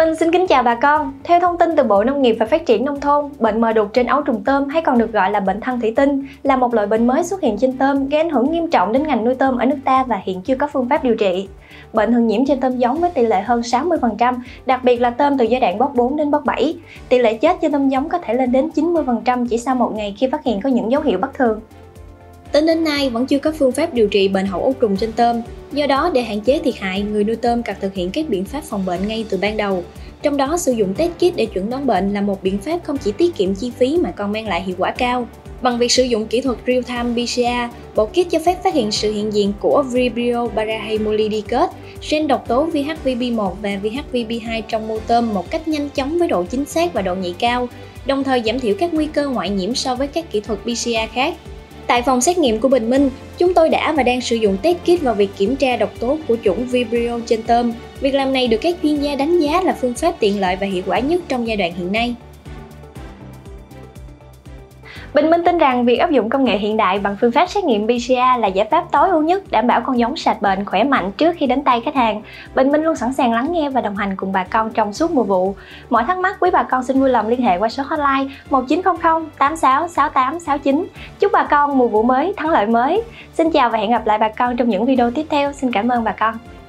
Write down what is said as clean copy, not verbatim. Minh xin kính chào bà con. Theo thông tin từ Bộ Nông nghiệp và Phát triển Nông thôn, bệnh mờ đục trên ấu trùng tôm hay còn được gọi là bệnh thăn thủy tinh là một loại bệnh mới xuất hiện trên tôm gây ảnh hưởng nghiêm trọng đến ngành nuôi tôm ở nước ta và hiện chưa có phương pháp điều trị. Bệnh thường nhiễm trên tôm giống với tỷ lệ hơn 60%, đặc biệt là tôm từ giai đoạn bóc 4 đến bóc 7. Tỷ lệ chết trên tôm giống có thể lên đến 90% chỉ sau một ngày khi phát hiện có những dấu hiệu bất thường. Tính đến nay vẫn chưa có phương pháp điều trị bệnh hậu ấu trùng trên tôm. Do đó, để hạn chế thiệt hại, người nuôi tôm cần thực hiện các biện pháp phòng bệnh ngay từ ban đầu. Trong đó, sử dụng test kit để chuẩn đoán bệnh là một biện pháp không chỉ tiết kiệm chi phí mà còn mang lại hiệu quả cao. Bằng việc sử dụng kỹ thuật real-time PCR, bộ kit cho phép phát hiện sự hiện diện của Vibrio parahaemolyticus, gen độc tố VHB1 và VHB2 trong mô tôm một cách nhanh chóng với độ chính xác và độ nhạy cao, đồng thời giảm thiểu các nguy cơ ngoại nhiễm so với các kỹ thuật PCR khác. Tại phòng xét nghiệm của Bình Minh, chúng tôi đã và đang sử dụng test kit vào việc kiểm tra độc tố của chủng Vibrio trên tôm. Việc làm này được các chuyên gia đánh giá là phương pháp tiện lợi và hiệu quả nhất trong giai đoạn hiện nay. Bình Minh tin rằng việc áp dụng công nghệ hiện đại bằng phương pháp xét nghiệm PCR là giải pháp tối ưu nhất đảm bảo con giống sạch bệnh, khỏe mạnh trước khi đến tay khách hàng. Bình Minh luôn sẵn sàng lắng nghe và đồng hành cùng bà con trong suốt mùa vụ. Mọi thắc mắc quý bà con xin vui lòng liên hệ qua số hotline 1900 86 68 69. Chúc bà con mùa vụ mới, thắng lợi mới. Xin chào và hẹn gặp lại bà con trong những video tiếp theo. Xin cảm ơn bà con.